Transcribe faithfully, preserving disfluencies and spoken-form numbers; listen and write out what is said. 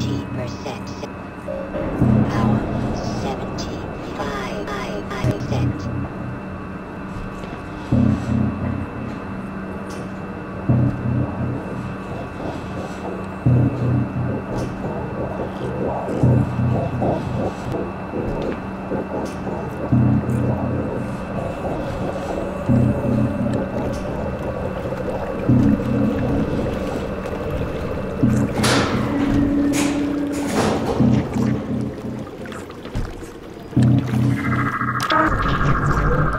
fifty percent. Power seventy-five percent.